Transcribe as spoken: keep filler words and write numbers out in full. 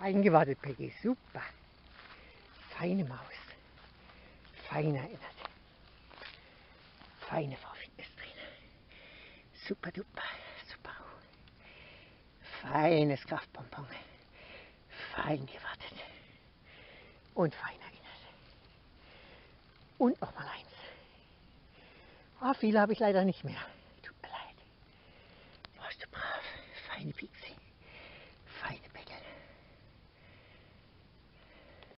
Eingewartet, Peggy, super. Feine Maus. Feiner Inhalt. Feine Frau ist drin. Super duper, super. Feines Kraftbonbon. Fein gewartet. Und feiner Inhalt. Und nochmal eins. Oh, viele habe ich leider nicht mehr. Tut mir leid. Warst du brav, feine Pixie.